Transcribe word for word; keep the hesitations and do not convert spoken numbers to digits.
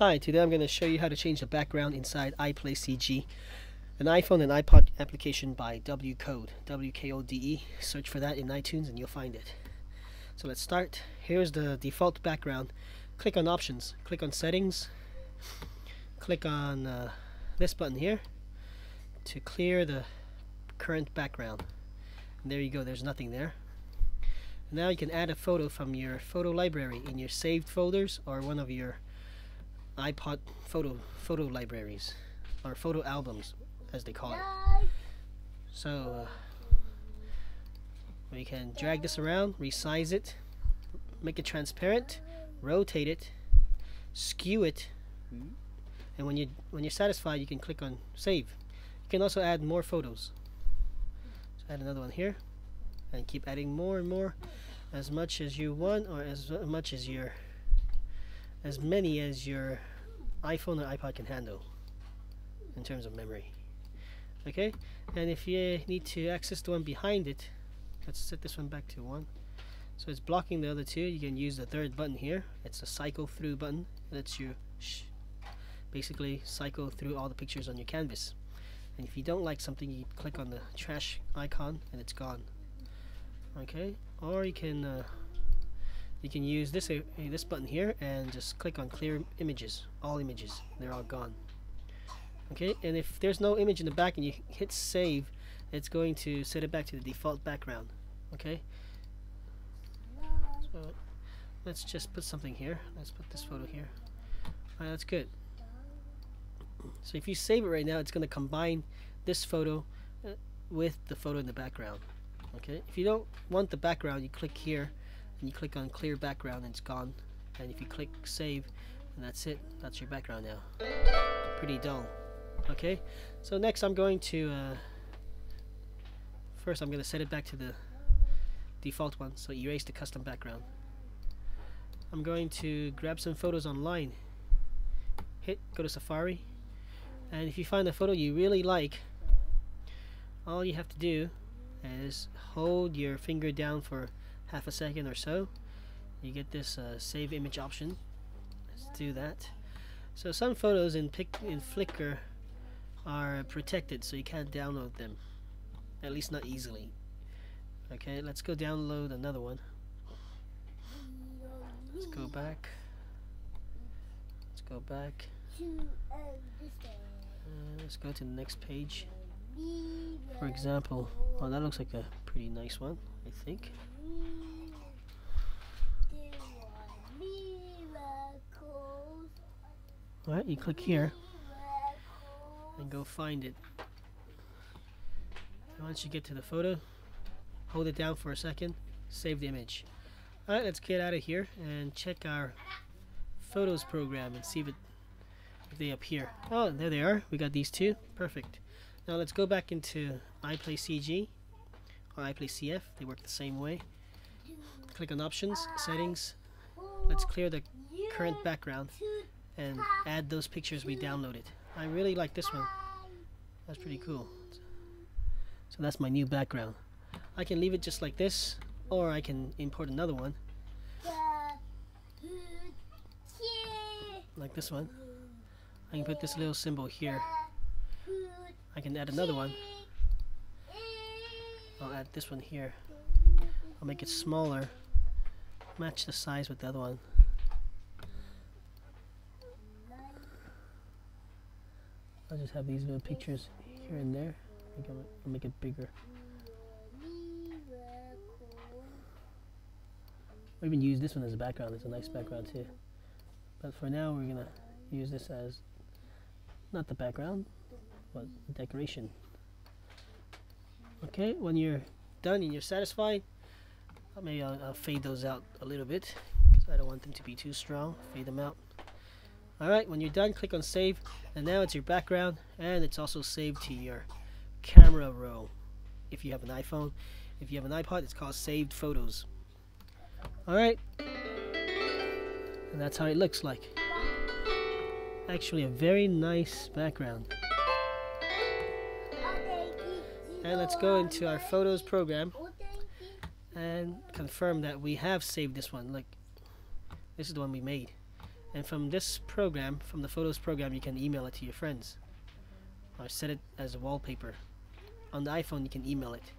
Hi, today I'm going to show you how to change the background inside iPlayCG, an iPhone and iPod application by W Code, W K O D E. Search for that in iTunes and you'll find it. So let's start. Here's the default background. Click on Options, click on Settings, click on uh, this button here to clear the current background. And there you go, there's nothing there. Now you can add a photo from your photo library in your saved folders or one of your iPod photo photo libraries, or photo albums as they call it. So uh, we can drag this around, resize it, make it transparent, rotate it, skew it, and when you when you're satisfied you can click on save. You can also add more photos. So add another one here and keep adding more and more, as much as you want, or as much as your as many as your iPhone or iPod can handle in terms of memory. Okay, and if you need to access the one behind it, let's set this one back to one so it's blocking the other two. You can use the third button here. It's a cycle through button. It lets you shh, basically cycle through all the pictures on your canvas, and if you don't like something you click on the trash icon and it's gone. Okay, or you can uh, you can use this uh, this button here and just click on clear images, all images, they're all gone. Okay, and if there's no image in the back and you hit save, it's going to set it back to the default background. Okay, so let's just put something here. Let's put this photo here. Alright, that's good. So if you save it right now, it's going to combine this photo uh, with the photo in the background. Okay, if you don't want the background, you click here and you click on clear background and it's gone. And if you click save, and that's it, that's your background now. Pretty dull. Okay, so next I'm going to uh, first I'm going to set it back to the default one, so erase the custom background. I'm going to grab some photos online, hit go to Safari, and if you find a photo you really like, all you have to do is hold your finger down for half a second or so. You get this uh, save image option. Let's do that. So some photos in pic in Flickr are protected, so you can't download them, at least not easily. Okay, let's go download another one. Let's go back. Let's go back. Uh, let's go to the next page. For example, oh, that looks like a pretty nice one, I think. Alright, you click here and go find it. And once you get to the photo, hold it down for a second, save the image. Alright, let's get out of here and check our photos program and see if, it, if they appear. Oh, there they are. We got these two. Perfect. Now let's go back into iPlayCG or iPlayCF. They work the same way. Click on Options, Settings. Let's clear the current background and add those pictures we downloaded. I really like this one. That's pretty cool. So that's my new background. I can leave it just like this, or I can import another one. Like this one. I can put this little symbol here. I can add another one. I'll add this one here. I'll make it smaller. Match the size with the other one. I'll just have these little pictures here and there. I think I'll make it bigger. Or even use this one as a background. It's a nice background too. But for now, we're gonna use this as not the background, but decoration. Okay, when you're done and you're satisfied, maybe I'll, I'll fade those out a little bit because I don't want them to be too strong. Fade them out. Alright, when you're done, click on save, and now it's your background, and it's also saved to your camera roll. If you have an iPhone, if you have an iPod, it's called saved photos. Alright, and that's how it looks like. Actually a very nice background. And let's go into our photos program and confirm that we have saved this one. Look, this is the one we made. And from this program, from the Photos program, you can email it to your friends or set it as a wallpaper. On the iPhone, you can email it.